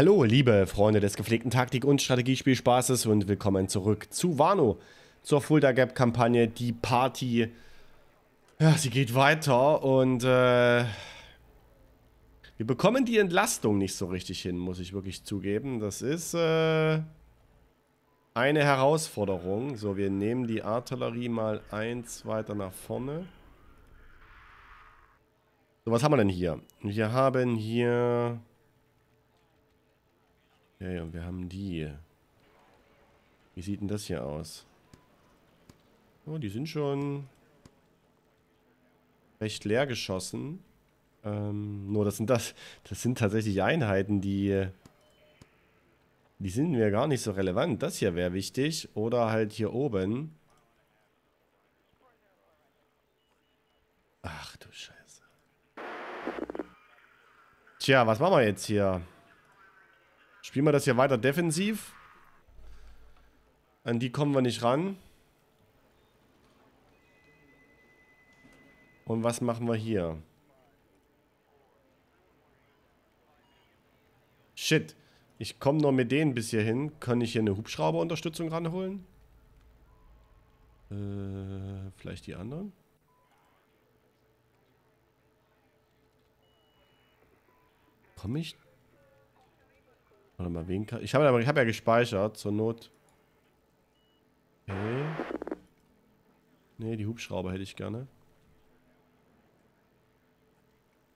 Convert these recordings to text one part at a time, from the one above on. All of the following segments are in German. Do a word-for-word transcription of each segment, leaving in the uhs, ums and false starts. Hallo liebe Freunde des gepflegten Taktik- und Strategiespielspaßes und willkommen zurück zu Wano, zur Fulda Gap Kampagne, die Party, ja, sie geht weiter und äh, wir bekommen die Entlastung nicht so richtig hin, muss ich wirklich zugeben, das ist äh, eine Herausforderung. So, wir nehmen die Artillerie mal eins weiter nach vorne. So, was haben wir denn hier? Wir haben hier... Ja, ja, wir haben die. Wie sieht denn das hier aus? Oh, die sind schon recht leer geschossen. Ähm, nur das sind das. Das sind tatsächlich Einheiten, die. Die sind mir gar nicht so relevant. Das hier wäre wichtig. Oder halt hier oben. Ach du Scheiße. Tja, was machen wir jetzt hier? Spielen wir das hier weiter defensiv. An die kommen wir nicht ran. Und was machen wir hier? Shit. Ich komme nur mit denen bis hierhin. Kann ich hier eine Hubschrauberunterstützung ranholen? Äh, vielleicht die anderen? Komme ich? Warte mal, wen kann... Ich habe hab ja gespeichert, zur Not. Okay. Ne, die Hubschrauber hätte ich gerne.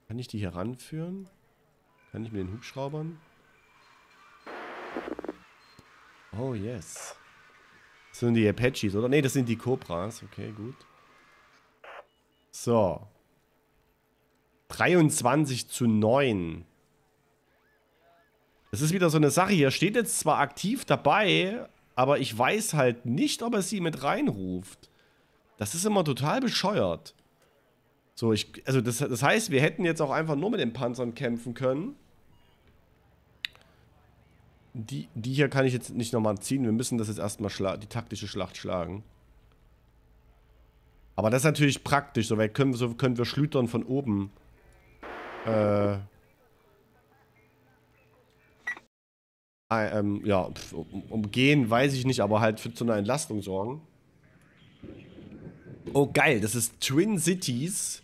Kann ich die hier ranführen? Kann ich mit den Hubschraubern? Oh, yes. Das sind die Apaches, oder? Ne, das sind die Cobras. Okay, gut. So. dreiundzwanzig zu neun. Das ist wieder so eine Sache, hier steht jetzt zwar aktiv dabei, aber ich weiß halt nicht, ob er sie mit reinruft. Das ist immer total bescheuert. So, ich, also das, das heißt, wir hätten jetzt auch einfach nur mit den Panzern kämpfen können. Die, die hier kann ich jetzt nicht nochmal ziehen, wir müssen das jetzt erstmal die taktische Schlacht schlagen. Aber das ist natürlich praktisch, so, weil können, so können wir Schlüchtern von oben... Äh... Ähm, ja, umgehen weiß ich nicht, aber halt für zu einer Entlastung sorgen. Oh geil, das ist Twin Cities,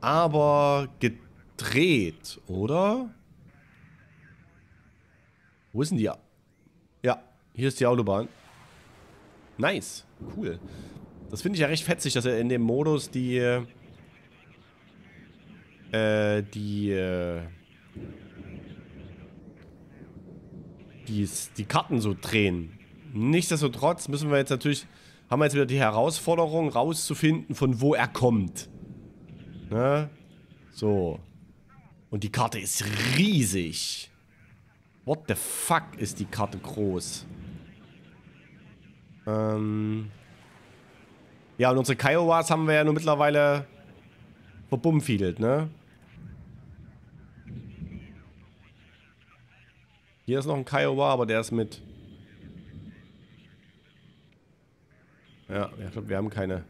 aber gedreht, oder? Wo ist denn die? Ja, hier ist die Autobahn. Nice, cool. Das finde ich ja recht fetzig, dass er in dem Modus die äh, die äh, die Karten so drehen. Nichtsdestotrotz müssen wir jetzt natürlich, haben wir jetzt wieder die Herausforderung, rauszufinden, von wo er kommt. Ne? So. Und die Karte ist riesig. What the fuck ist die Karte groß? Ähm. Ja, und unsere Kiowas haben wir ja nur mittlerweile verbummfiedelt, ne? Hier ist noch ein Kiowa, aber der ist mit... Ja, ich glaube, wir haben keine...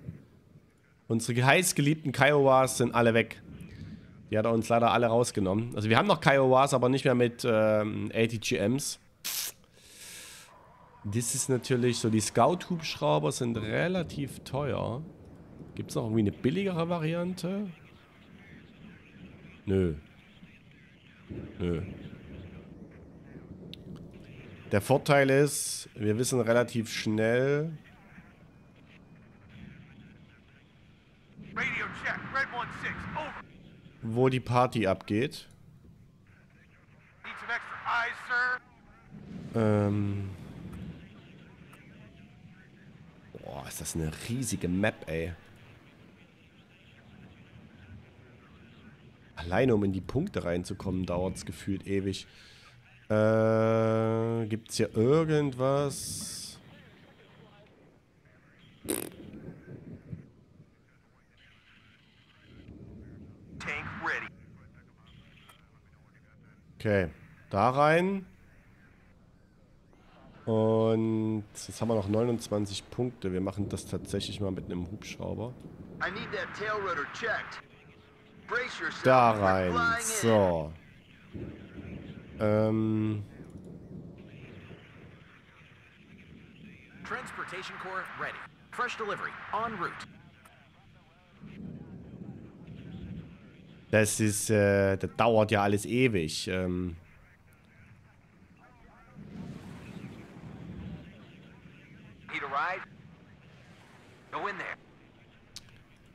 Unsere heißgeliebten Kiowas sind alle weg. Die hat er uns leider alle rausgenommen. Also wir haben noch Kiowas, aber nicht mehr mit ähm, A T G Ms. Das ist natürlich so, die Scout-Hubschrauber sind relativ teuer. Gibt es noch irgendwie eine billigere Variante? Nö. Nö. Der Vorteil ist, wir wissen relativ schnell. Wo die Party abgeht. Ähm. Boah, ist das eine riesige Map, ey. Alleine um in die Punkte reinzukommen, dauert es gefühlt ewig. Äh, gibt's hier irgendwas? Okay, da rein. Und jetzt haben wir noch neunundzwanzig Punkte. Wir machen das tatsächlich mal mit einem Hubschrauber. Da rein, so. Ähm. Transportation Corps ready. Fresh delivery en route. Das ist, äh, das dauert ja alles ewig. Ähm.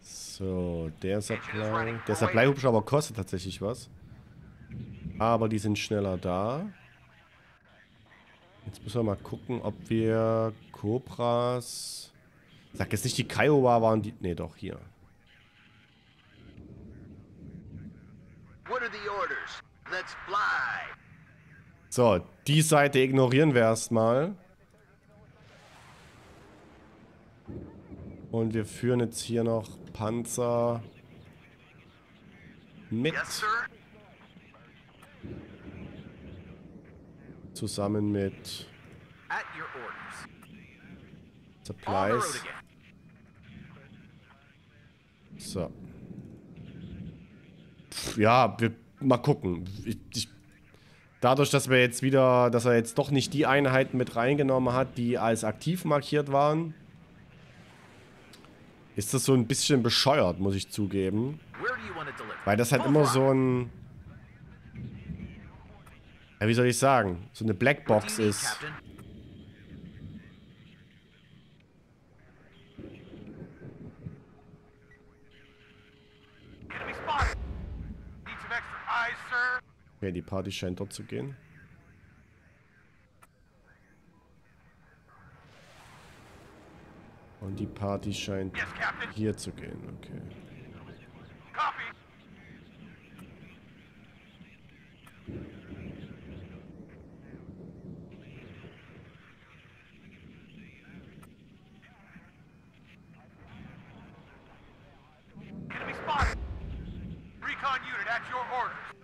So, der Supply, der Supply-Hubschrauber kostet tatsächlich was. Aber die sind schneller da. Jetzt müssen wir mal gucken, ob wir Cobras... Sag jetzt nicht, die Kiowa waren die... Ne, doch, hier. So, die Seite ignorieren wir erstmal. Und wir führen jetzt hier noch Panzer mit. Zusammen mit Supplies. So. Ja, wir mal gucken. Ich, ich, dadurch, dass wir jetzt wieder, dass er jetzt doch nicht die Einheiten mit reingenommen hat, die als aktiv markiert waren, ist das so ein bisschen bescheuert, muss ich zugeben. Weil das halt immer so ein... Ja, wie soll ich sagen? So eine Blackbox ist. Okay, die Party scheint dort zu gehen. Und die Party scheint hier zu gehen, okay.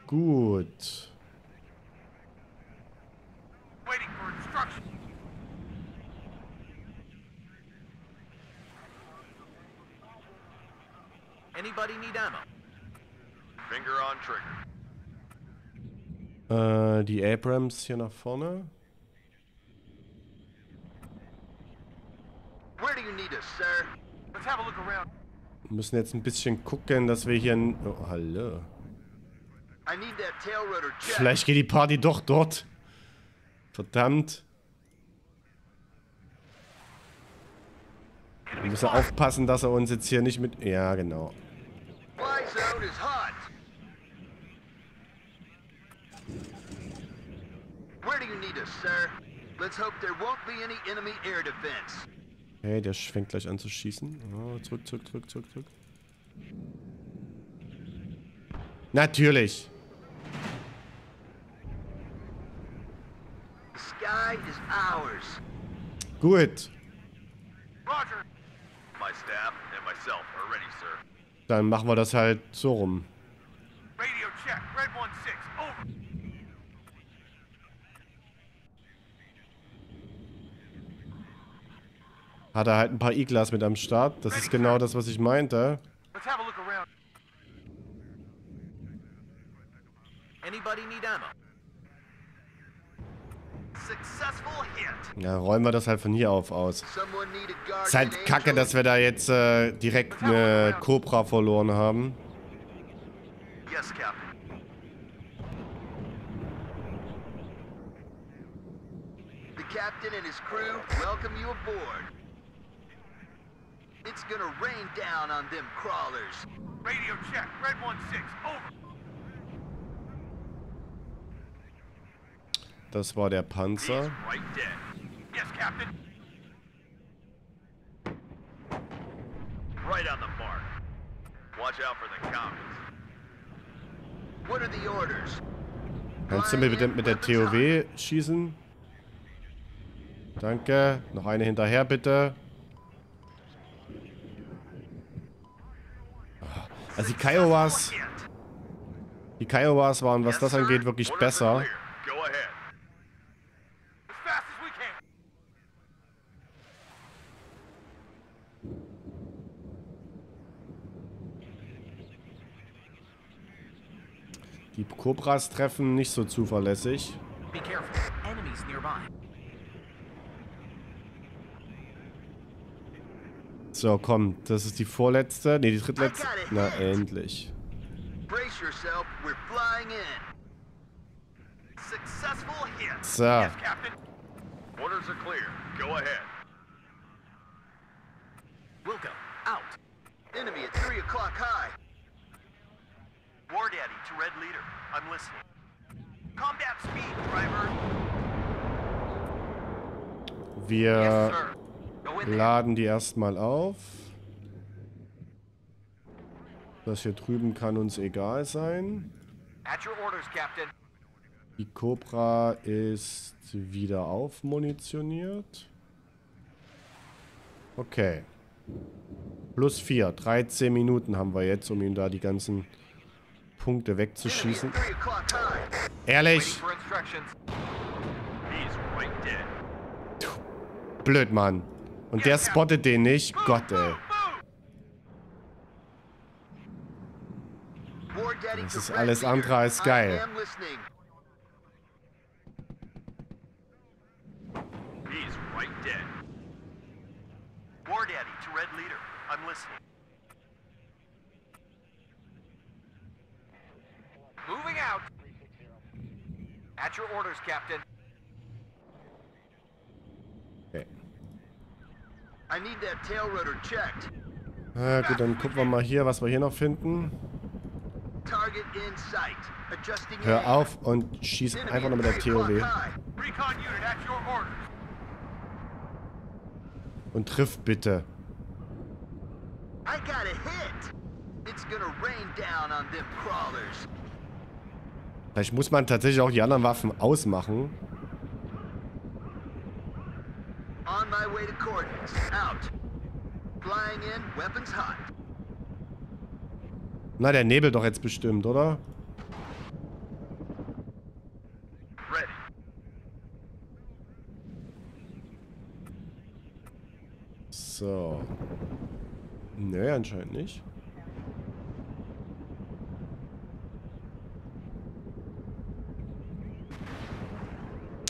Gut. Anybody need ammo? Finger on trigger. Äh, die Abrams hier nach vorne. Where do you need us, sir? Let's have a look around. Wir müssen jetzt ein bisschen gucken, dass wir hier... Oh, hallo. I need that tail rotor check. Vielleicht geht die Party doch dort. Verdammt. Wir müssen aufpassen, dass er uns jetzt hier nicht mit... Ja, genau. Okay, der fängt gleich an zu schießen. Oh, zurück, zurück, zurück, zurück, zurück. Natürlich. The sky is ours. Gut. Roger. My staff and myself are ready, sir. Dann machen wir das halt so rum. Radio check, Red sechzehn, over. Hat er halt ein paar Iglas mit am Start. Das ist genau das, was ich meinte. Ja, räumen wir das halt von hier auf aus. Ist halt kacke, dass wir da jetzt äh, direkt eine Cobra verloren haben. Radio check, Red sechzehn, over. Das war der Panzer. Kannst du mir bitte mit der T O W schießen? Danke. Noch eine hinterher, bitte. Also die Kiowas... Die Kiowas waren, was das angeht, wirklich besser. Die Cobras treffen nicht so zuverlässig. So, komm. Das ist die vorletzte. Ne, die drittletzte. Na, endlich. So. Wir laden die erstmal auf. Das hier drüben kann uns egal sein. Die Cobra ist wieder aufmunitioniert. Okay. Plus vier. dreizehn Minuten haben wir jetzt, um ihm da die ganzen Punkte wegzuschießen. Ehrlich? Du blöd, Mann. Und der spottet den nicht? Gott, ey. Das ist alles andere als geil. Okay. Ah, gut, dann gucken wir mal hier, was wir hier noch finden. Hör auf und schieß einfach nur mit der T O W. Und triff bitte. Vielleicht muss man tatsächlich auch die anderen Waffen ausmachen. Na, der Nebel doch jetzt bestimmt, oder? So. Nö, anscheinend nicht.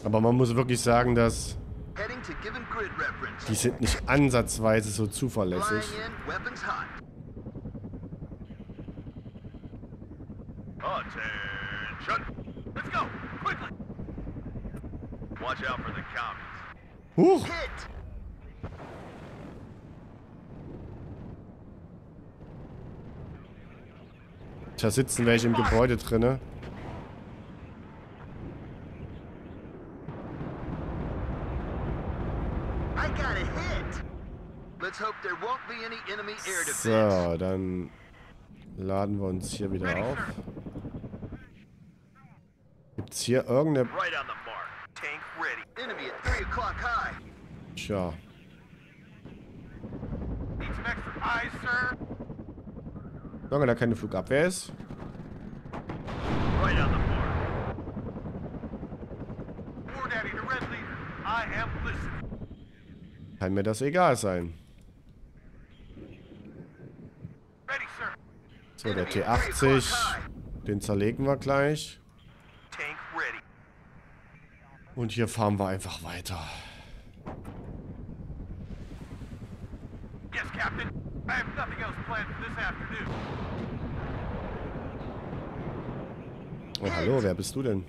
Aber man muss wirklich sagen, dass die sind nicht ansatzweise so zuverlässig. Huch! Da sitzen welche im Gebäude drinne. So, dann laden wir uns hier wieder auf. Gibt's hier irgendeine... Tja. Solange da keine Flugabwehr ist. Kann mir das egal sein. So, der T achtzig, den zerlegen wir gleich. Und hier fahren wir einfach weiter. Yes, Captain. I have nothing else planned for this afternoon. Oh, hallo, wer bist du denn?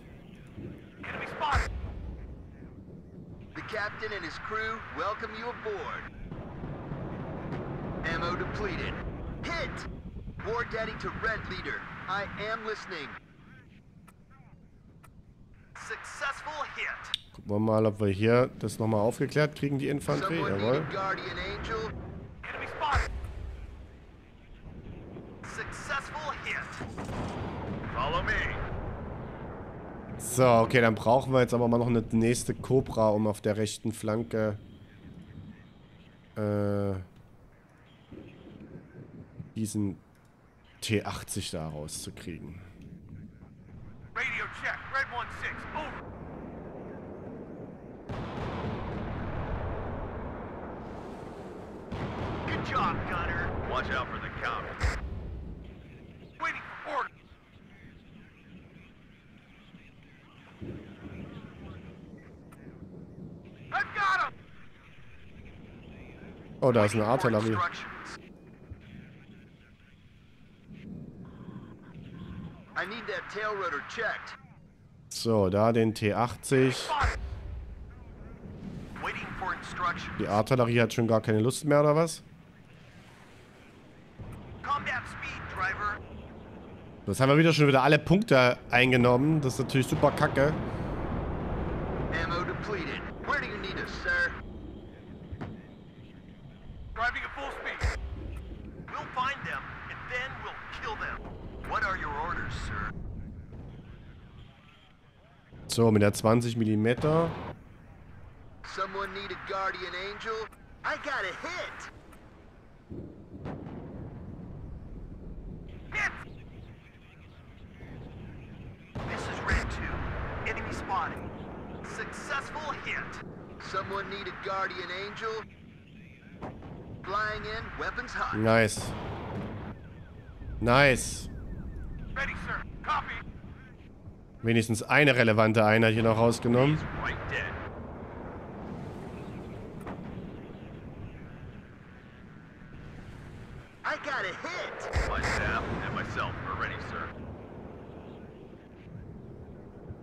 Gucken wir mal, ob wir hier das nochmal aufgeklärt kriegen, die Infanterie. Jawohl. So, okay, dann brauchen wir jetzt aber mal noch eine nächste Cobra, um auf der rechten Flanke äh, diesen T achtzig da rauszukriegen. Oh, da ist eine Artillerie. So, da den T achtzig. Die Artillerie hat schon gar keine Lust mehr, oder was? Das haben wir wieder schon wieder alle Punkte eingenommen. Das ist natürlich super kacke. So, mit der zwanzig Millimeter. Nice. Nice. Wenigstens eine relevante Einheit hier noch rausgenommen.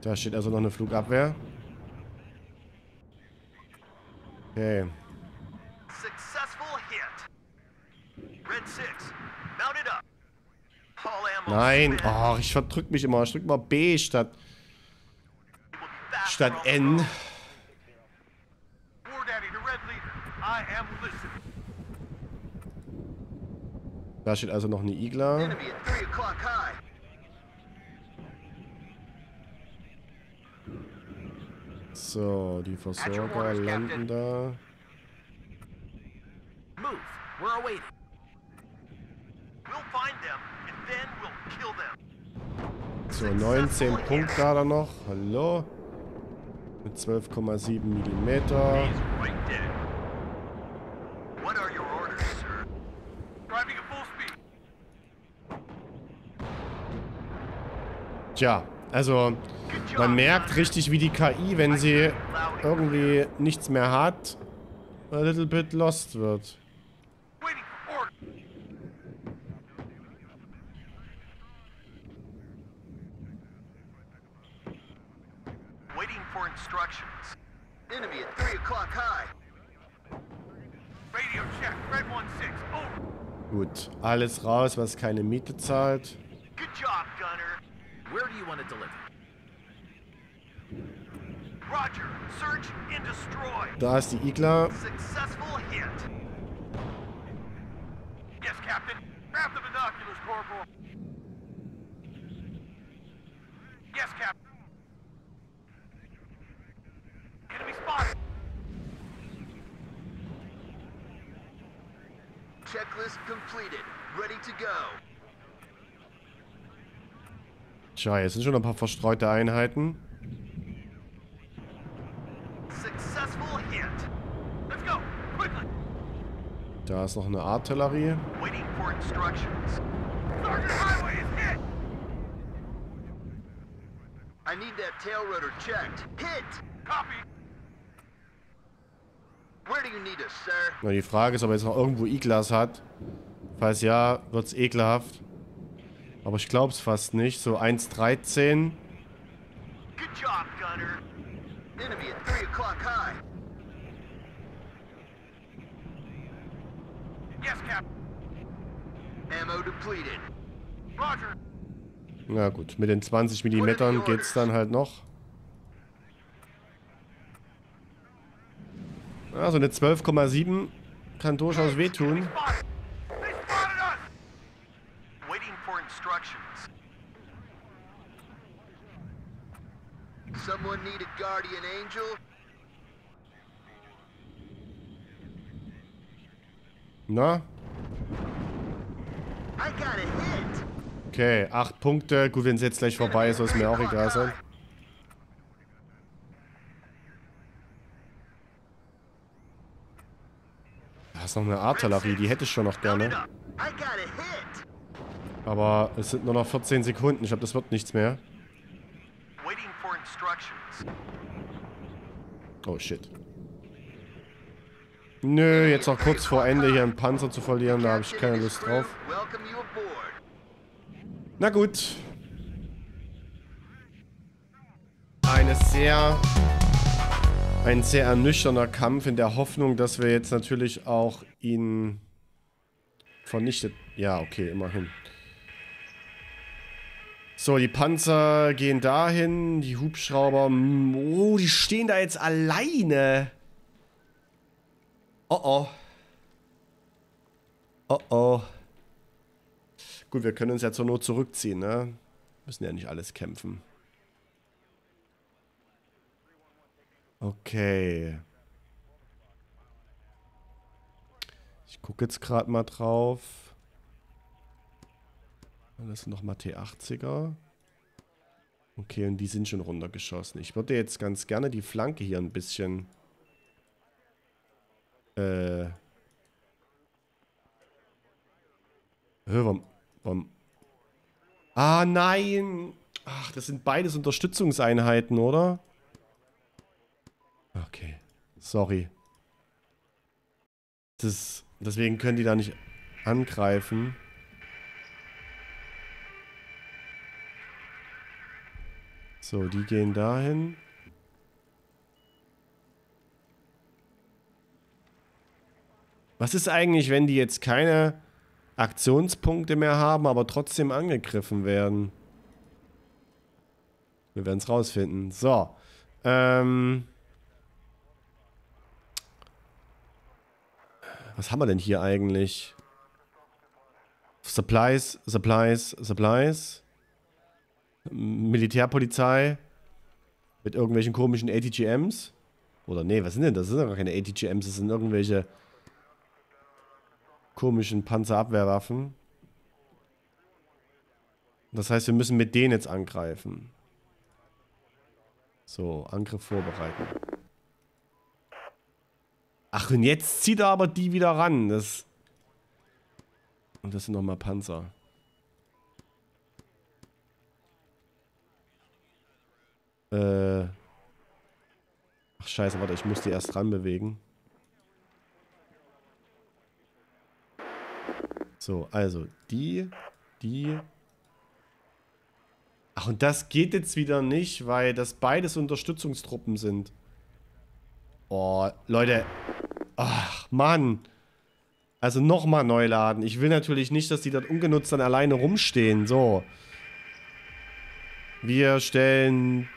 Da steht also noch eine Flugabwehr. Okay. Nein, oh, ich verdrück mich immer. Ich drück mal B statt statt N. Da steht also noch eine Igla. So, die Versorger landen da. So, neunzehn Punkte da dann noch. Hallo. Mit zwölf Komma sieben Millimeter. Tja, also man merkt richtig, wie die K I, wenn sie irgendwie nichts mehr hat, a little bit lost wird. Gut, alles raus, was keine Miete zahlt. Da ist die Igla. Checklist completed. Ready to go. Tja, jetzt sind schon ein paar verstreute Einheiten. Successful hit. Let's go. Quickly. Da ist noch eine Artillerie. Waiting for instructions. Sergeant Highway is hit. I need that tail rotor checked. Hit. Copy. Na, die Frage ist, ob er jetzt noch irgendwo Iglas hat. Falls ja, wird's ekelhaft. Aber ich glaub's fast nicht. So eins Komma dreizehn. Na gut, mit den zwanzig Millimetern geht's dann halt noch. Also eine zwölf Komma sieben kann durchaus wehtun. Na? Okay, acht Punkte. Gut, wenn es jetzt gleich vorbei ist, soll es mir auch egal sein. Ist noch eine Artillerie, die hätte ich schon noch gerne. Aber es sind nur noch vierzehn Sekunden. Ich glaube, das wird nichts mehr. Oh shit. Nö, jetzt noch kurz vor Ende hier einen Panzer zu verlieren, da habe ich keine Lust drauf. Na gut. Eine sehr... Ein sehr ernüchternder Kampf in der Hoffnung, dass wir jetzt natürlich auch ihn vernichtet... Ja, okay, immerhin. So, die Panzer gehen dahin, die Hubschrauber... Oh, die stehen da jetzt alleine. Oh oh. Oh oh. Gut, wir können uns ja zur Not zurückziehen, ne? Müssen ja nicht alles kämpfen. Okay. Ich gucke jetzt gerade mal drauf. Das sind nochmal T achtziger. Okay, und die sind schon runtergeschossen. Ich würde jetzt ganz gerne die Flanke hier ein bisschen... Äh... Warum, warum? Ah, nein! Ach, das sind beides Unterstützungseinheiten, oder? Okay. Sorry. Das ist, deswegen können die da nicht angreifen. So, die gehen dahin. Was ist eigentlich, wenn die jetzt keine Aktionspunkte mehr haben, aber trotzdem angegriffen werden? Wir werden es rausfinden. So. Ähm... Was haben wir denn hier eigentlich? Supplies, Supplies, Supplies. Militärpolizei. Mit irgendwelchen komischen A T G Ms. Oder nee, was sind denn das? Das sind doch gar keine A T G Ms, das sind irgendwelche komischen Panzerabwehrwaffen. Das heißt, wir müssen mit denen jetzt angreifen. So, Angriff vorbereiten. Ach, und jetzt zieht er aber die wieder ran. Das und das sind nochmal Panzer. Äh. Ach, scheiße, warte, ich muss die erst ran bewegen. So, also, die, die. Ach, und das geht jetzt wieder nicht, weil das beides Unterstützungstruppen sind. Oh, Leute. Ach, Mann. Also nochmal neu laden. Ich will natürlich nicht, dass die dort ungenutzt dann alleine rumstehen. So. Wir stellen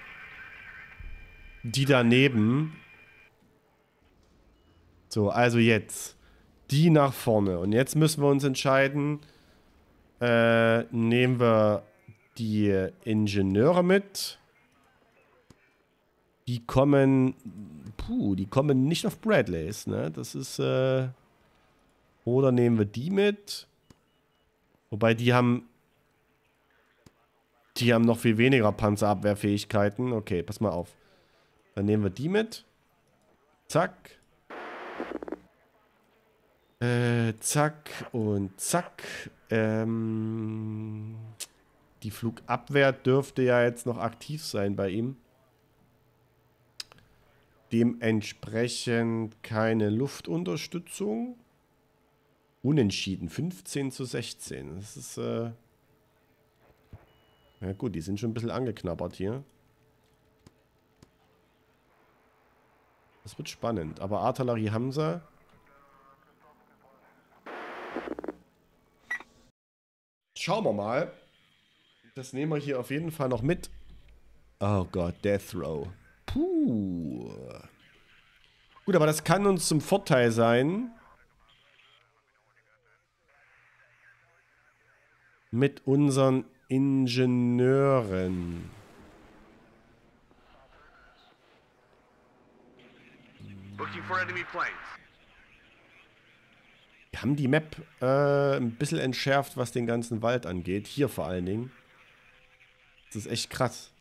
die daneben. So, also jetzt. Die nach vorne. Und jetzt müssen wir uns entscheiden. Äh, nehmen wir die Ingenieure mit. Die kommen... Puh, die kommen nicht auf Bradleys, ne? Das ist, äh... Oder nehmen wir die mit. Wobei, die haben... Die haben noch viel weniger Panzerabwehrfähigkeiten. Okay, pass mal auf. Dann nehmen wir die mit. Zack. Äh, zack und zack. Ähm... Die Flugabwehr dürfte ja jetzt noch aktiv sein bei ihm. Dementsprechend keine Luftunterstützung. Unentschieden. fünfzehn zu sechzehn. Das ist, äh... Ja gut, die sind schon ein bisschen angeknabbert hier. Das wird spannend. Aber Artillerie haben sie. Schauen wir mal. Das nehmen wir hier auf jeden Fall noch mit. Oh Gott, Death Row. Puh. Gut, aber das kann uns zum Vorteil sein. Mit unseren Ingenieuren. Wir haben die Map äh, ein bisschen entschärft, was den ganzen Wald angeht. Hier vor allen Dingen. Das ist echt krass.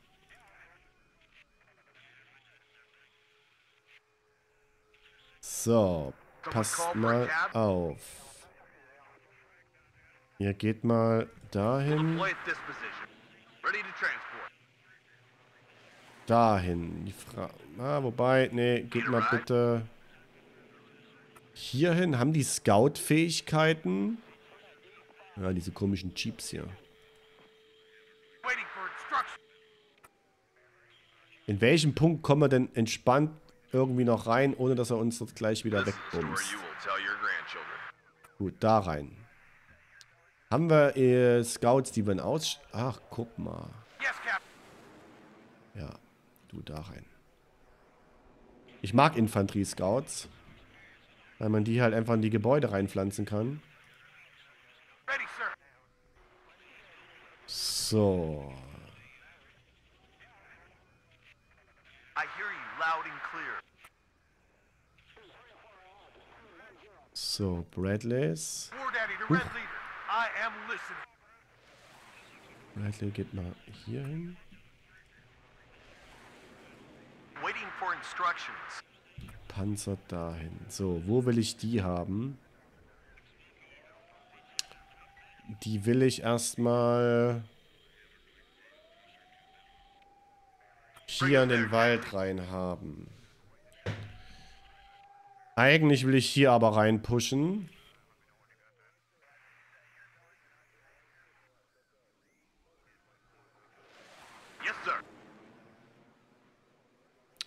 So, passt mal auf. Ihr geht mal dahin. Dahin. Die Fra- ah, wobei, nee, geht mal bitte Hierhin haben die Scout-Fähigkeiten. Ja, diese komischen Jeeps hier. In welchem Punkt kommen wir denn entspannt irgendwie noch rein, ohne dass er uns dort gleich wieder wegbumst? Gut, da rein. Haben wir äh, Scouts, die wir aus... Ach, guck mal. Ja, du da rein. Ich mag Infanterie-Scouts, weil man die halt einfach in die Gebäude reinpflanzen kann. So. So, Bradleys. Huch. Bradley geht mal hier hin. Panzer dahin. So, wo will ich die haben? Die will ich erstmal hier in den Wald rein haben. Eigentlich will ich hier aber rein pushen.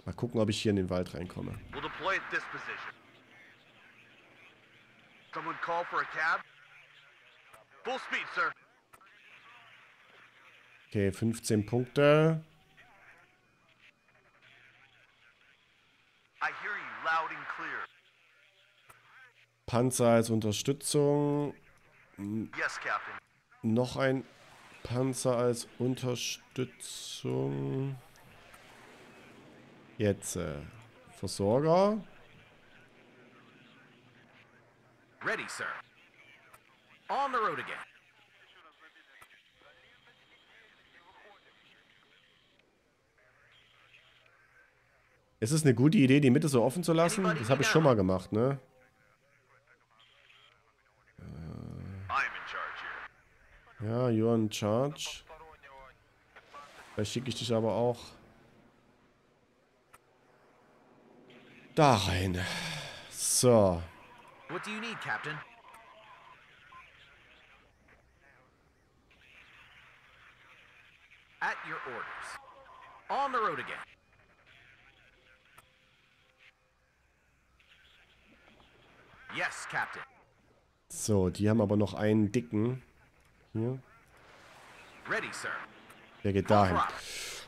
Mal gucken, ob ich hier in den Wald reinkomme. Okay, fünfzehn Punkte. Panzer als Unterstützung. Noch ein Panzer als Unterstützung. Jetzt äh, Versorger. Ready, sir. On the road again. Es ist eine gute Idee, die Mitte so offen zu lassen. Das habe ich schon mal gemacht, ne? Äh, ja, you're in charge. Da schicke ich dich aber auch da rein. So. What do you need, Captain? At your orders. On the road again. Yes, Captain. So, die haben aber noch einen dicken hier. Ready, sir. Der geht dahin.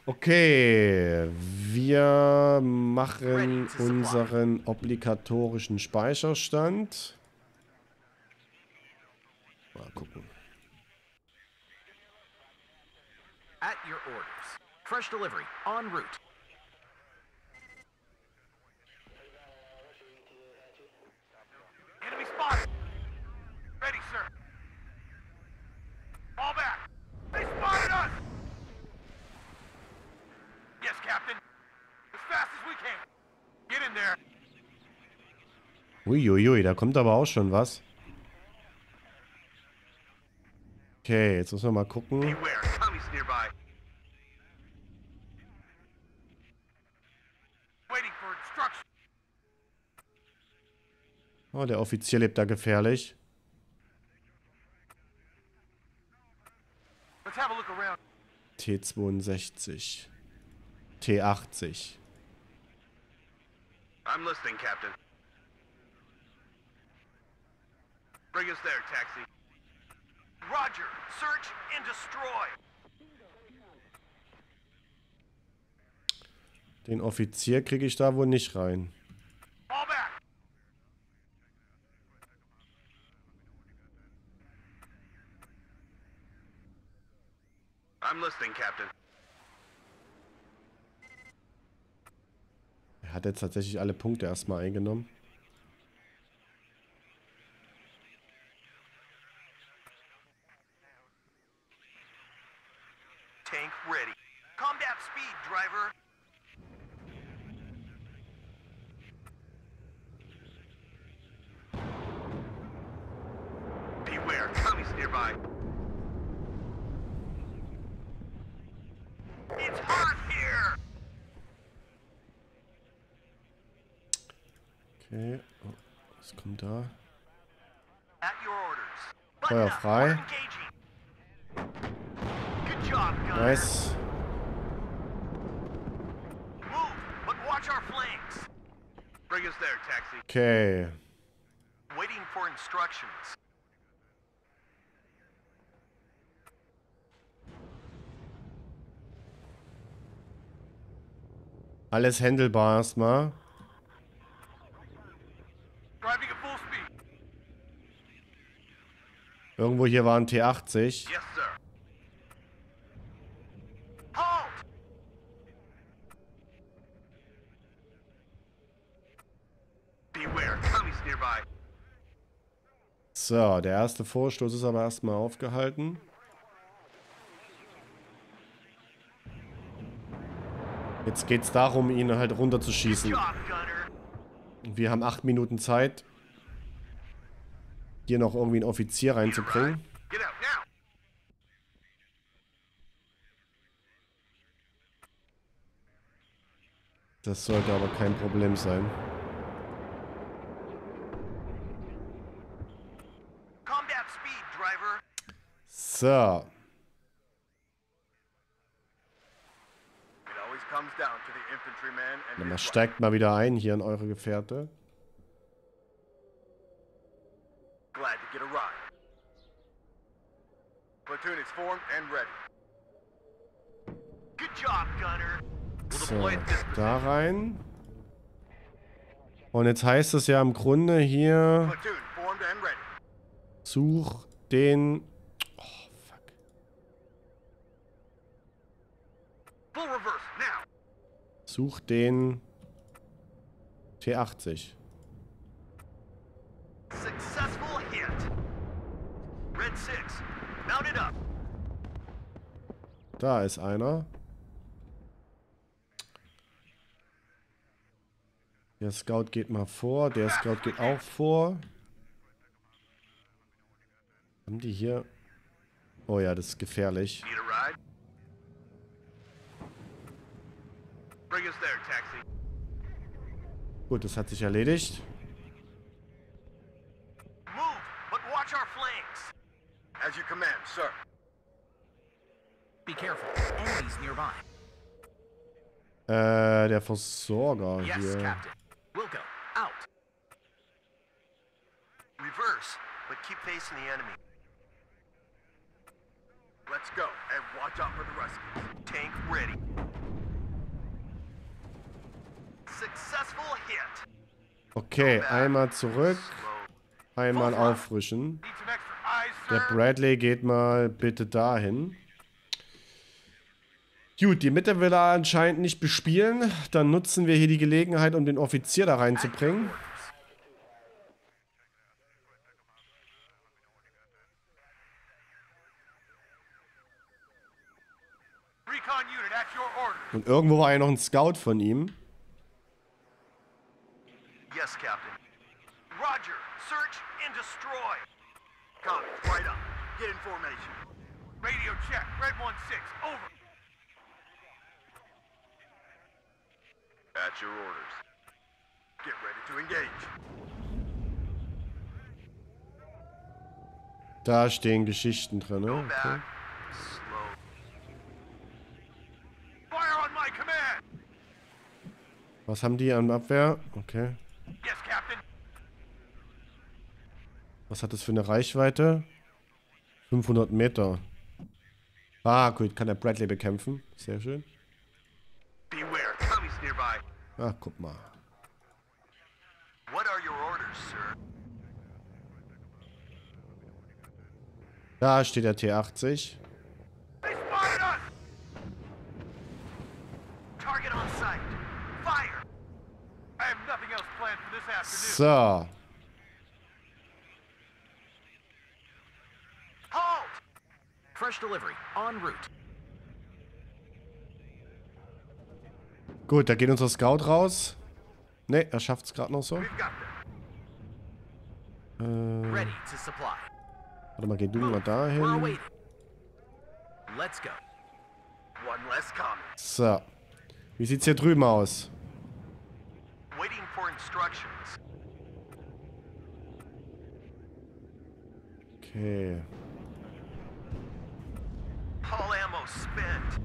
Okay, wir machen unseren obligatorischen Speicherstand. Mal gucken. At your orders. Fresh delivery en route. Enemy spotted. Ready, sir. Fall back. They spotted us. Yes, Captain. As fast as we can. Get in there. Uiuiui, da kommt aber auch schon was. Okay, jetzt müssen wir mal gucken. Beware, Tommy's nearby. Waiting for instruction. Oh, der Offizier lebt da gefährlich. Let's have a look around. T zweiundsechzig. T achtzig. I'm listening, Captain. Bring us there, Taxi. Roger, search and destroy. Den Offizier kriege ich da wohl nicht rein. Fall back. I'm listening, Captain. Hat jetzt tatsächlich alle Punkte erstmal eingenommen. Tank ready. Combat speed, driver. Beware, Tommy's nearby. It's hot here. Okay, oh, Was kommt da? Feuer frei. Nice. Okay. Alles handelbar erstmal. Irgendwo hier war ein T achtzig. So, der erste Vorstoß ist aber erstmal aufgehalten. Jetzt geht's darum, ihn halt runterzuschießen. Wir haben acht Minuten Zeit, hier noch irgendwie einen Offizier reinzubringen. Das sollte aber kein Problem sein. So. Man steigt mal wieder ein hier in eure Gefährte. So, da rein. Und jetzt heißt es ja im Grunde hier... Such den... Oh, fuck. Such den... T achtzig. Da ist einer. Der Scout geht mal vor. Der Scout geht auch vor. Haben die hier... Oh ja, das ist gefährlich. Gut, das hat sich erledigt. As you command, sir. Be careful. Enemies nearby. Äh, der Versorger yes, hier. Captain. We'll go out. Reverse, but keep facing the enemy. Let's go and watch out for the rescue. Tank ready. Successful hit. Okay, einmal zurück, einmal auffrischen. Der Bradley geht mal bitte dahin. Gut, die Mitte will er anscheinend nicht bespielen. Dann nutzen wir hier die Gelegenheit, um den Offizier da reinzubringen. Und irgendwo war ja noch ein Scout von ihm. Yes, Captain. Roger, search and destroy. Right up. Get in formation. Radio check. Red one six. Over. At your orders. Get ready to engage. Da stehen Geschichten drin, ne? Okay. Fire on my command. Was haben die an Abwehr? Okay. Yes, Captain. Was hat das für eine Reichweite? fünfhundert Meter. Ah, gut, kann der Bradley bekämpfen. Sehr schön. Ach, guck mal. Da steht der T achtzig. So. Gut, da geht unser Scout raus. Ne, er schafft es gerade noch so. Äh, warte mal, geh du mal dahin. So. Wie sieht's hier drüben aus? Okay. All ammo spent.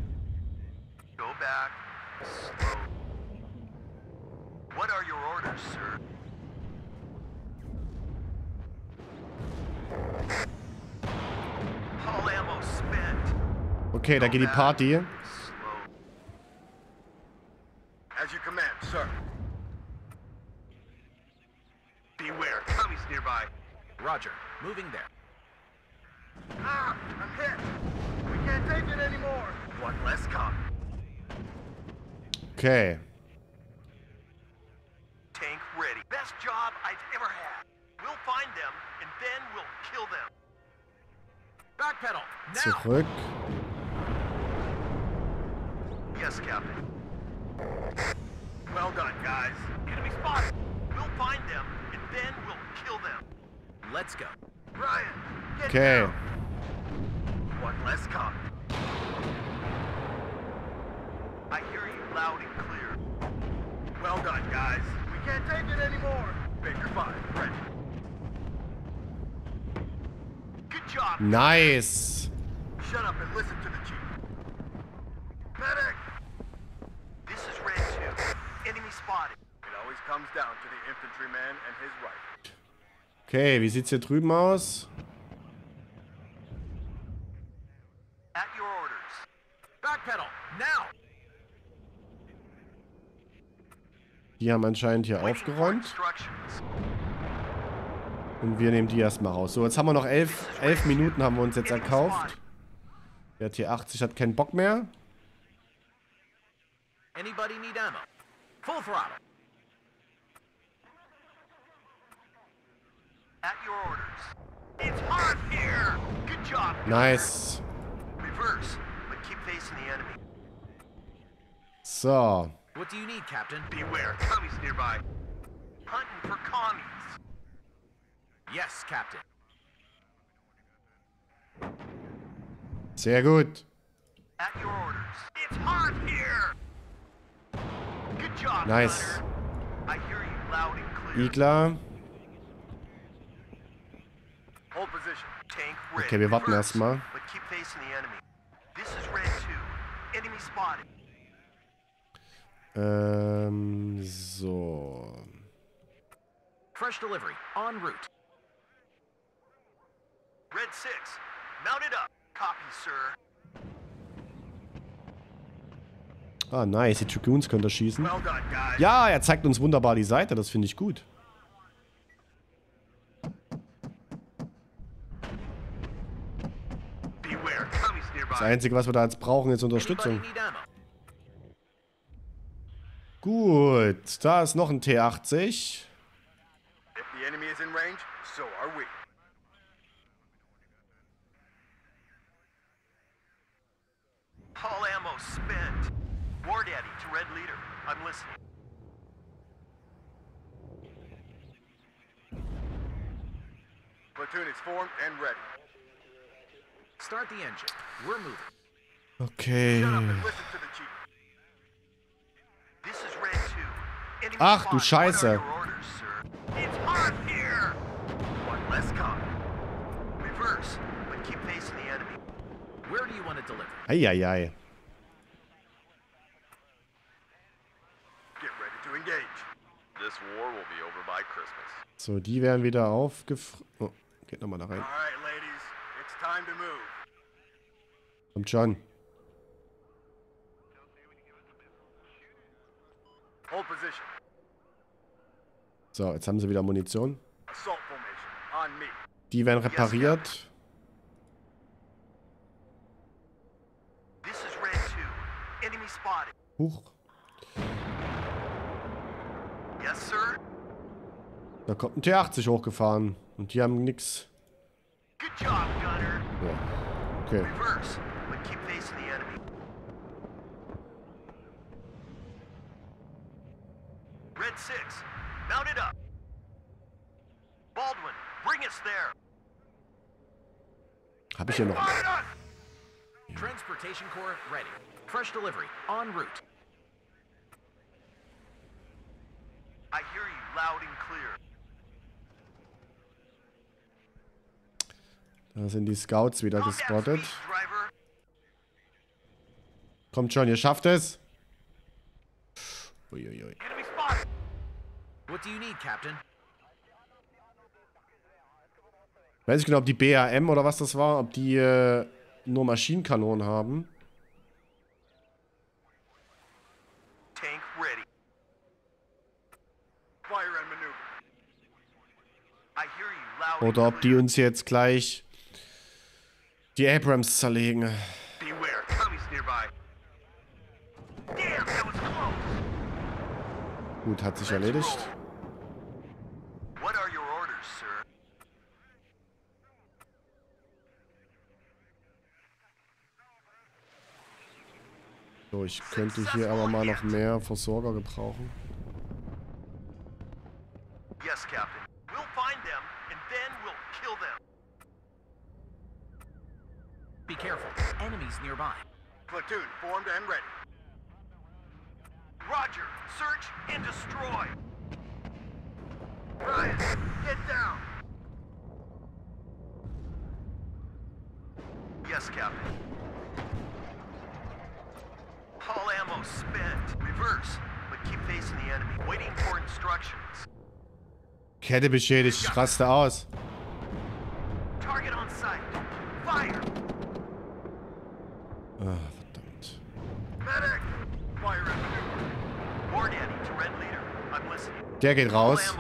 Go back. Slow. What are your orders, sir? All ammo spent. Okay, da geht die Party. As you command, sir. Beware, enemies nearby. Roger, moving there. Ah, I'm hit. We can't take it anymore. One less cop. Okay. Tank ready. Best job I've ever had. We'll find them and then we'll kill them. Backpedal. Now. Zurück. Yes, Captain. Well done, guys. Enemy spotted. We'll find them and then we'll kill them. Let's go. Ryan, get down. One less cop. I hear you loud and clear. Well done, guys. We can't take it anymore. Baker five, ready. Good job. Nice. Shut up and listen to the chief. Medic. This is Red two. Enemy spotted. It always comes down to the infantryman and his rifle. Okay, wie sieht's hier drüben aus? At your orders. Backpedal now. Die haben anscheinend hier aufgeräumt. Und wir nehmen die erstmal raus. So, jetzt haben wir noch elf, elf Minuten haben wir uns jetzt erkauft. Der T achtzig hat keinen Bock mehr. Anybody need ammo? Full throttle. At your orders. It's hot here. Good job. Nice. Reverse, but keep facing the enemy. So. What do you need, Captain? Beware, commies nearby. Hunting for commies. Yes, Captain. Sehr gut. At your orders. It's hot here. Good job. Nice. I hear you loud and clear. Igla. Okay, wir warten erstmal. Ähm, so. Fresh delivery en route. Red six, mounted up. Copy, sir. Ah, nice. Die Dragoons können da schießen. Ja, er zeigt uns wunderbar die Seite. Das finde ich gut. Das Einzige, was wir da jetzt brauchen, ist Unterstützung. Gut, da ist noch ein T achtzig. Platoon is formed and ready. Start the engine. We're moving. Okay. Ach du Scheiße. Eieiei. So, die werden wieder aufgefroren. Oh, geht nochmal da rein. Kommt schon. So, jetzt haben sie wieder Munition. Die werden repariert. Huch. Da kommt ein T achtzig hochgefahren. Und die haben nix. Ja. Okay. Red six, mount it up. Baldwin, bring us there. Hab ich hier noch. Ja. Transportation Corps ready. Fresh delivery en route. I hear you loud and clear. Da sind die Scouts wieder gespottet. Kommt schon, ihr schafft es. Uiuiui. Ich weiß nicht genau, ob die B A M oder was das war, ob die äh, nur Maschinenkanonen haben. Oder ob die uns jetzt gleich die Abrams zerlegen. Gut, hat sich erledigt. So, ich könnte hier aber mal noch mehr Versorger gebrauchen. Kette beschädigt, ich raste aus. Der geht raus.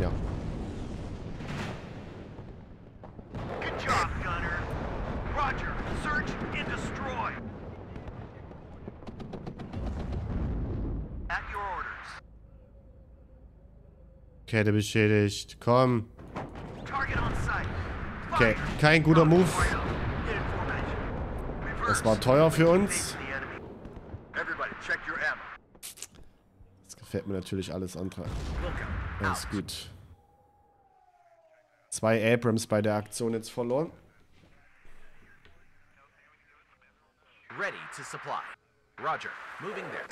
Ja. Kette beschädigt. Komm. Okay, kein guter Move. Das war teuer für uns. Fällt mir natürlich alles andere. Alles gut. Zwei Abrams bei der Aktion jetzt verloren. Ready to supply. Roger. Moving there.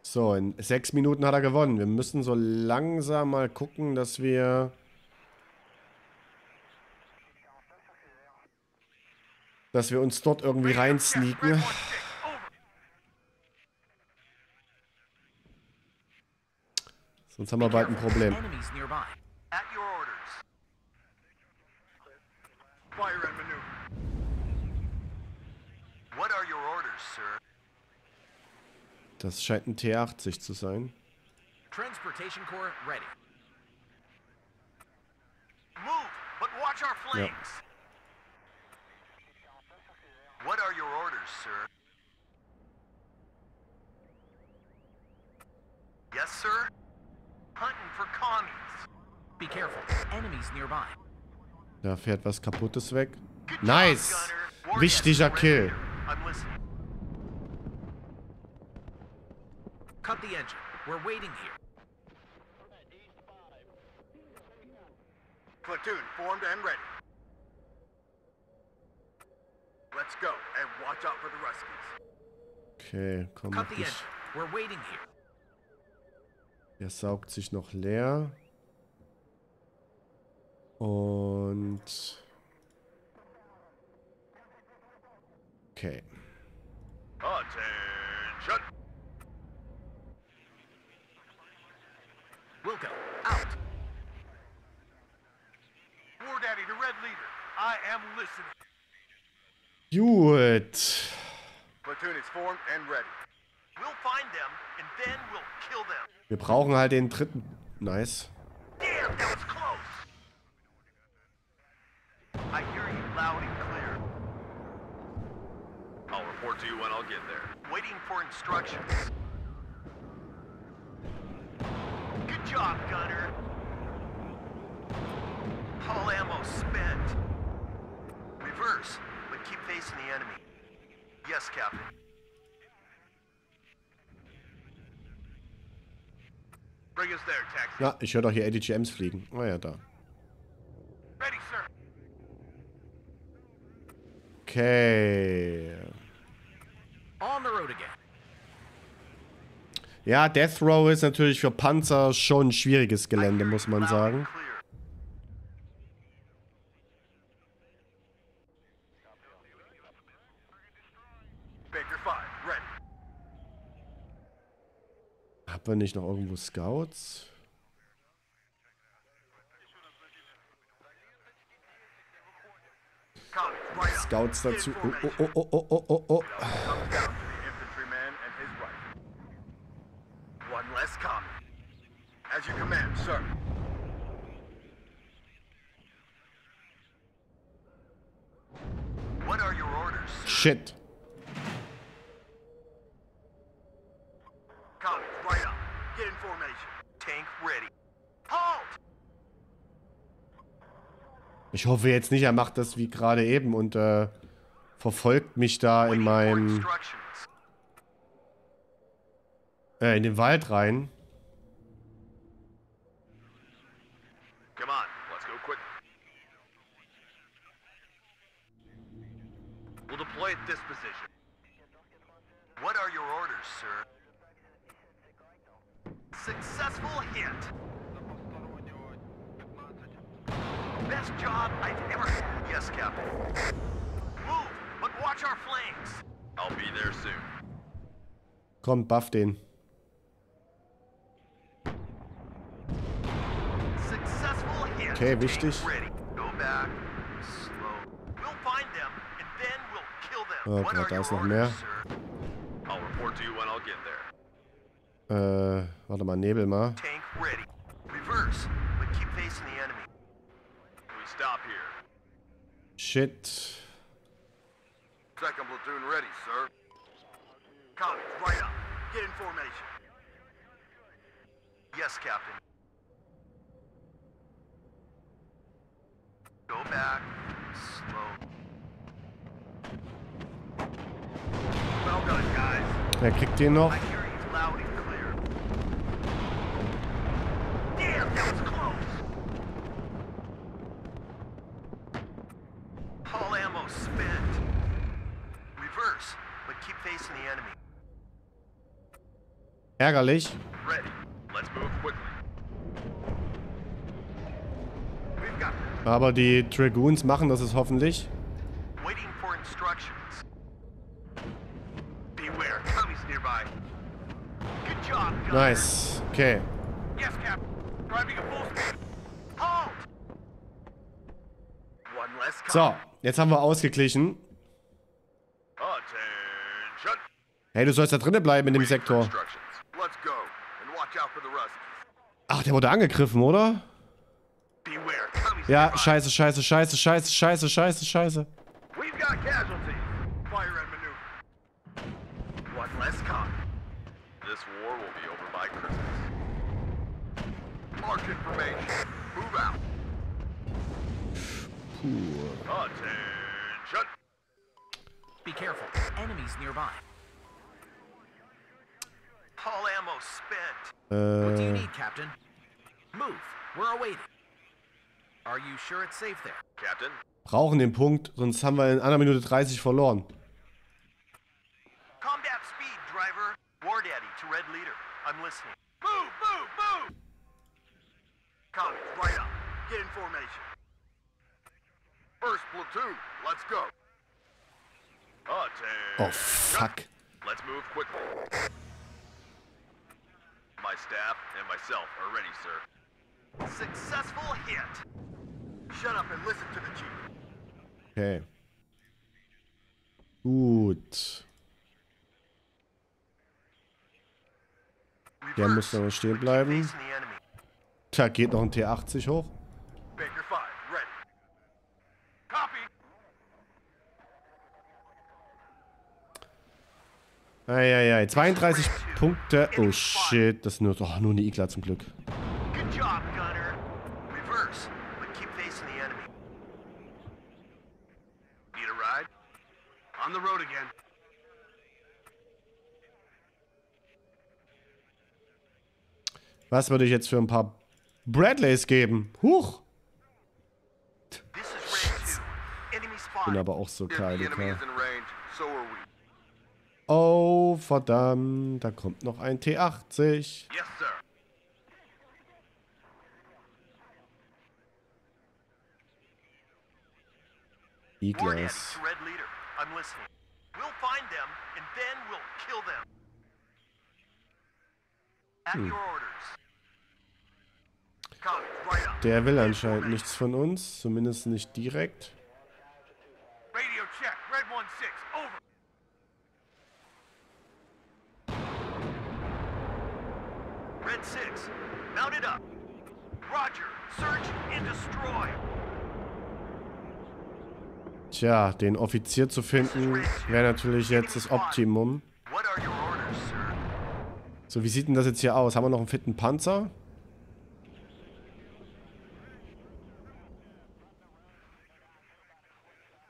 So, in sechs Minuten hat er gewonnen. Wir müssen so langsam mal gucken, dass wir dass wir uns dort irgendwie reinsneaken. Sonst haben wir bald ein Problem. Das scheint ein T achtzig zu sein. Ja. Yes, sir. Da fährt was Kaputtes weg. Nice! Wichtiger Kill. Okay, komm auf dich. Der saugt sich noch leer. Und... Okay. Attention. We'll go out. War Daddy, the Red Leader. I am listening. Gut. Platoon is formed and ready. We'll find them and then we'll kill them. Wir brauchen halt den dritten. Nice. Damn, that was close. I hear you loud and clear. I'll report to you when I'll get there. Waiting for instructions. Good job, Gunner. All ammo spent. Reverse, but keep facing the enemy. Yes, Captain. Ja, ich höre doch hier A T G Ms fliegen. Oh ja, da. Okay. Ja, Death Row ist natürlich für Panzer schon ein schwieriges Gelände, muss man sagen. Hat man nicht noch irgendwo Scouts? Scouts dazu. Oh, oh, oh, oh, oh, oh, oh. Shit. Ich hoffe jetzt nicht, er macht das wie gerade eben und äh, verfolgt mich da in meinem... Äh, in den Wald rein. Komm, buff den. Okay, wichtig. Oh Gott, da ist noch mehr. Äh, warte mal, Nebel mal. Shit. Get in formation. Yes, Captain. Go back. Slow. Well done, guys. Er kriegt den noch. Damn, that was close. All ammo spent. Reverse, but keep facing the enemy. Ärgerlich. Aber die Dragoons machen das, ist hoffentlich. Nice. Okay. So, jetzt haben wir ausgeglichen. Hey, du sollst da drinnen bleiben in dem Sektor. Ach, der wurde angegriffen, oder? Ja, scheiße, scheiße, scheiße, scheiße, scheiße, scheiße, scheiße. What do you need, Captain? Move. We're awaiting. Are you sure it's safe there, Captain? Brauchen den Punkt, sonst haben wir in einer Minute dreißig verloren. Combat speed, driver. War daddy to red leader. I'm listening. Move, move, move. Copy, right up. Get in formation. First platoon, let's go. Oh fuck. Let's move quickly. My staff and myself are ready, sir. Successful hit. Shut up and listen to the chief. Okay. Gut. Der muss aber stehen bleiben. Da geht noch ein T achtzig hoch. Eieiei, zweiunddreißig Punkte. Oh shit, das ist nur, oh, nur eine Igla zum Glück. Was würde ich jetzt für ein paar Bradleys geben? Huch! Ich bin aber auch so geil. Oh, verdammt, da kommt noch ein T achtzig. Yes, sir. Iglas. Hm. Der will anscheinend nichts von uns, zumindest nicht direkt. Tja, den Offizier zu finden wäre natürlich jetzt das Optimum. So, wie sieht denn das jetzt hier aus? Haben wir noch einen fitten Panzer?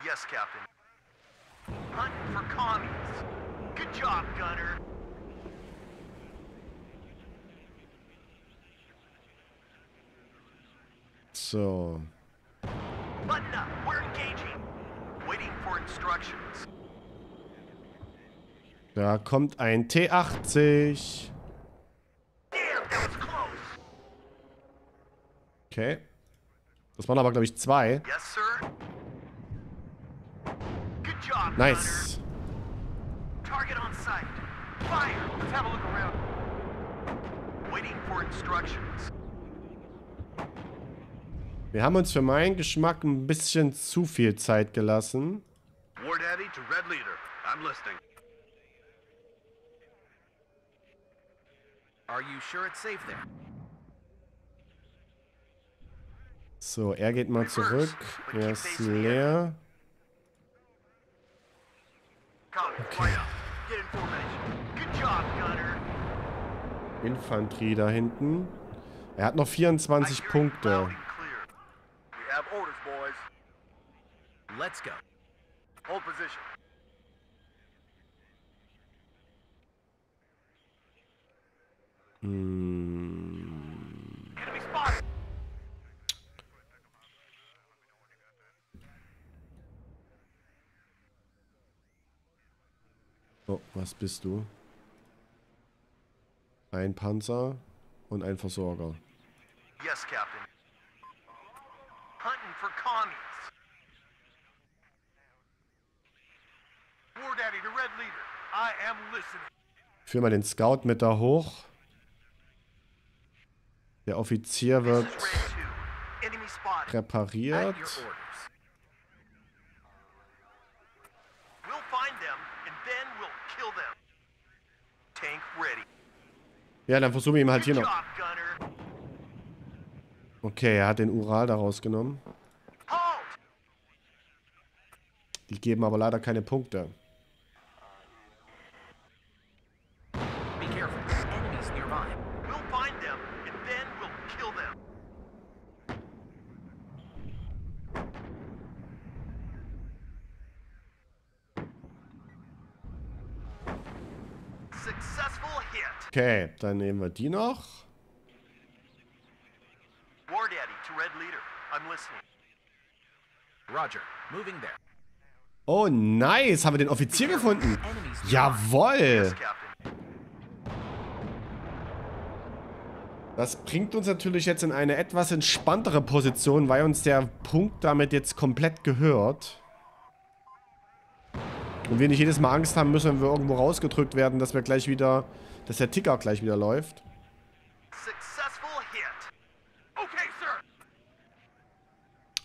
Yes, Captain. Hunt for commies. Good job, Gunner. So. Button up. We're engaging. Waiting for instructions. Da kommt ein T achtzig. Okay. Das waren aber, glaube ich, zwei. Nice. Wir haben uns für meinen Geschmack ein bisschen zu viel Zeit gelassen. War Daddy to Red Leader. I'm listening. Are you sure it's safe there? So, er geht mal zurück. Er ist leer. Okay. Infanterie da hinten. Er hat noch vierundzwanzig Punkte. Let's go. Hold position. Hm. Oh, was bist du? Ein Panzer und ein Versorger. Yes, Captain. Hunting for commies. War Daddy to Red Leader. I am listening. Führ mal den Scout mit da hoch. Der Offizier wird repariert. Ja, dann versuchen wir ihm halt hier noch. Okay, er hat den Ural da rausgenommen. Die geben aber leider keine Punkte. Okay, dann nehmen wir die noch. War Daddy to Red Leader. I'm listening. Roger, moving there. Oh, nice. Haben wir den Offizier gefunden? Jawohl. Das bringt uns natürlich jetzt in eine etwas entspanntere Position, weil uns der Punkt damit jetzt komplett gehört. Und wir nicht jedes Mal Angst haben müssen, wenn wir irgendwo rausgedrückt werden, dass wir gleich wieder, dass der Ticker gleich wieder läuft.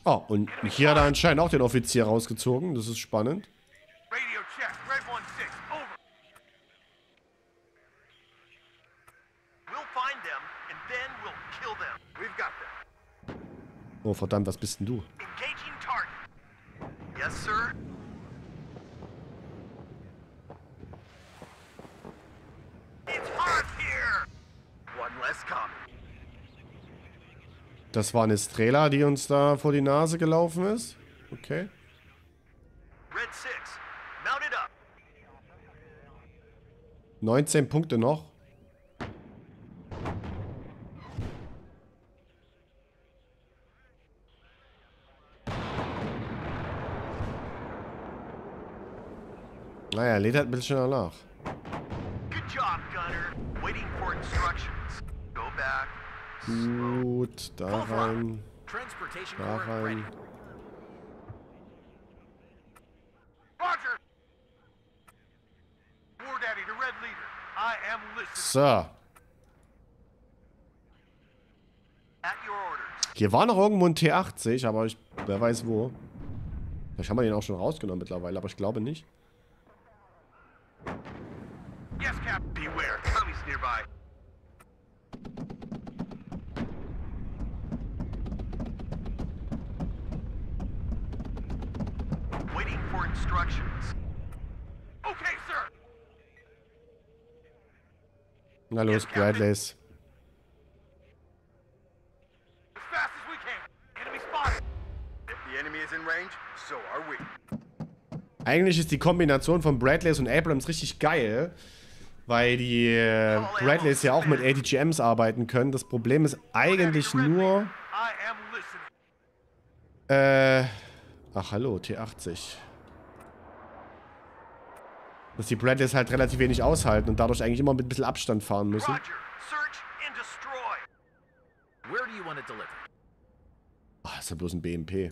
Oh, und hier hat er anscheinend auch den Offizier rausgezogen. Das ist spannend. Oh, verdammt, was bist denn du? Yes, sir. Das war eine Strela, die uns da vor die Nase gelaufen ist. Okay. neunzehn Punkte noch. Naja, lädt halt ein bisschen danach. Gut, da rein. Da rein. So. Hier war noch irgendwo ein T achtzig, aber ich, wer weiß wo. Vielleicht haben wir den auch schon rausgenommen mittlerweile, aber ich glaube nicht. Yes, Captain, beware. Tommy's nearby. Waiting for instructions. Okay, sir. Na los, Bradleys. Eigentlich ist die Kombination von Bradleys und Abrams richtig geil, weil die Bradleys ja auch mit A T G Ms arbeiten können. Das Problem ist eigentlich nur... Äh... Ach hallo, T achtzig. Dass die Bradleys halt relativ wenig aushalten und dadurch eigentlich immer mit ein bisschen Abstand fahren müssen. Ach, ist ja bloß ein B M P.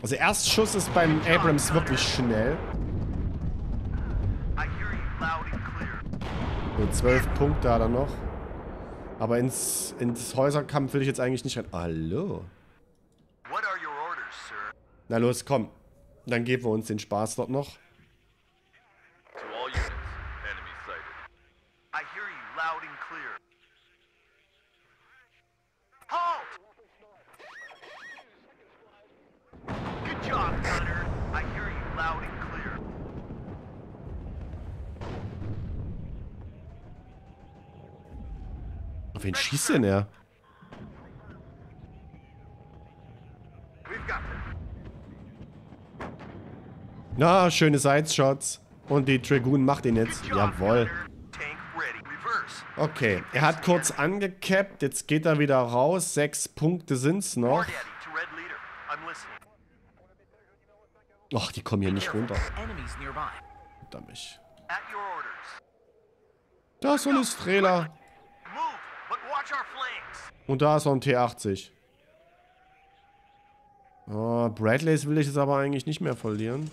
Also Erstschuss ist beim Abrams wirklich schnell. So, zwölf Punkte hat er noch. Aber ins, ins Häuserkampf will ich jetzt eigentlich nicht rein. Hallo? Na los, komm. Dann geben wir uns den Spaß dort noch. Auf wen schießt denn er? Na, schöne Sideshots. Und die Dragoon macht ihn jetzt. Jawohl. Okay, er hat kurz angecappt. Jetzt geht er wieder raus. Sechs Punkte sind's noch. Ach, die kommen hier nicht runter. Verdammt mich. Da ist so eine Strela. Und da ist noch ein T achtzig. Oh, Bradleys will ich jetzt aber eigentlich nicht mehr verlieren.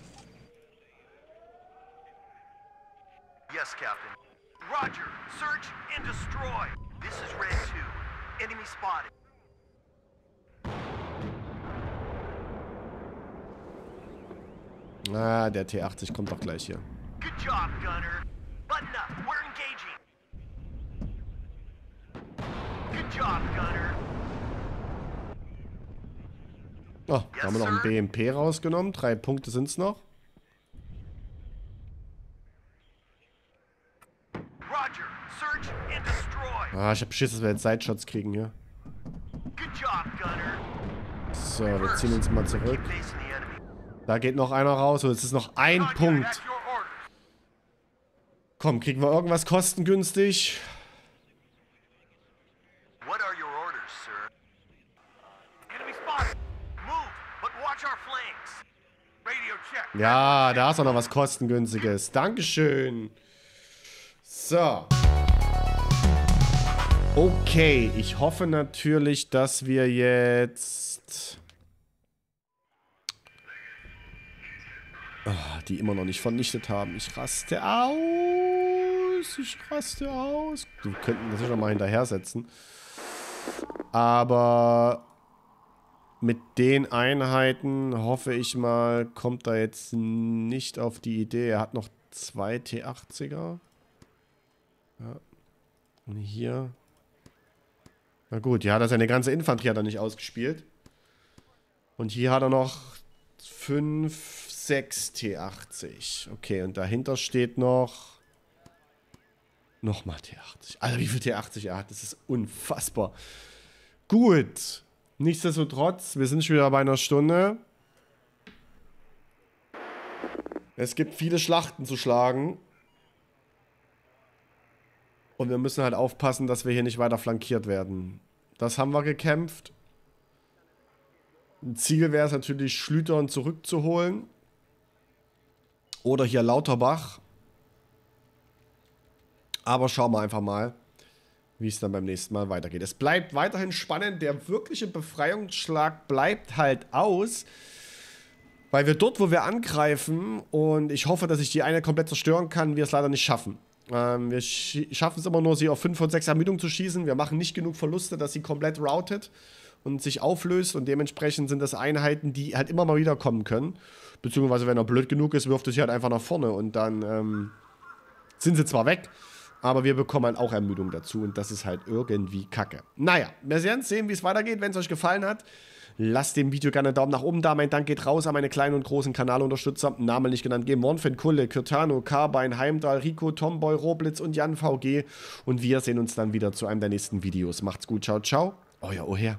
Yes, Captain. Roger, search and destroy. This is Red two. Enemy spotted. Ah, der T achtzig kommt doch gleich hier. Good job, Gunner. Button up. We're engaging. Oh, da haben wir noch ein B M P rausgenommen. Drei Punkte sind es noch. Ah, ich hab Schiss, dass wir jetzt Sideshots kriegen hier. So, wir ziehen uns mal zurück. Da geht noch einer raus. Und es ist noch ein Punkt. Komm, kriegen wir irgendwas kostengünstig? Ja, da ist auch noch was kostengünstiges. Dankeschön. So. Okay, ich hoffe natürlich, dass wir jetzt... Oh, die immer noch nicht vernichtet haben. Ich raste aus. Ich raste aus. Wir könnten das schon mal hinterher setzen. Aber... Mit den Einheiten, hoffe ich mal, kommt er jetzt nicht auf die Idee. Er hat noch zwei T achtziger. Ja. Und hier. Na gut, hier hat er seine ganze Infanterie hat er nicht ausgespielt. Und hier hat er noch fünf, sechs T achtzig. Okay, und dahinter steht noch... Nochmal T achtzig. Also wie viel T achtzig er hat, das ist unfassbar. Gut. Nichtsdestotrotz, wir sind schon wieder bei einer Stunde. Es gibt viele Schlachten zu schlagen. Und wir müssen halt aufpassen, dass wir hier nicht weiter flankiert werden. Das haben wir gekämpft. Ein Ziel wäre es natürlich, Schlüchtern zurückzuholen. Oder hier Lauterbach. Aber schauen wir einfach mal, wie es dann beim nächsten Mal weitergeht. Es bleibt weiterhin spannend. Der wirkliche Befreiungsschlag bleibt halt aus. Weil wir dort, wo wir angreifen, und ich hoffe, dass ich die eine komplett zerstören kann, wir es leider nicht schaffen. Ähm, wir sch schaffen es immer nur, sie auf fünf und sechs Ermüdung zu schießen. Wir machen nicht genug Verluste, dass sie komplett routet und sich auflöst. Und dementsprechend sind das Einheiten, die halt immer mal wieder kommen können. Beziehungsweise, wenn er blöd genug ist, wirft er sie halt einfach nach vorne. Und dann ähm, sind sie zwar weg, aber wir bekommen halt auch Ermüdung dazu. Und das ist halt irgendwie kacke. Naja, wir werden sehen, wie es weitergeht. Wenn es euch gefallen hat, lasst dem Video gerne einen Daumen nach oben da. Mein Dank geht raus an meine kleinen und großen Kanalunterstützer. Namen nicht genannt geben. Mornfin, Kulle, Kirtano, Karbein, Heimdall, Rico, Tomboy, Roblitz und Jan V G. Und wir sehen uns dann wieder zu einem der nächsten Videos. Macht's gut. Ciao, ciao. Euer Oher.